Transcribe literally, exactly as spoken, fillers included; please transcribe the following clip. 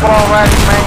All right, man.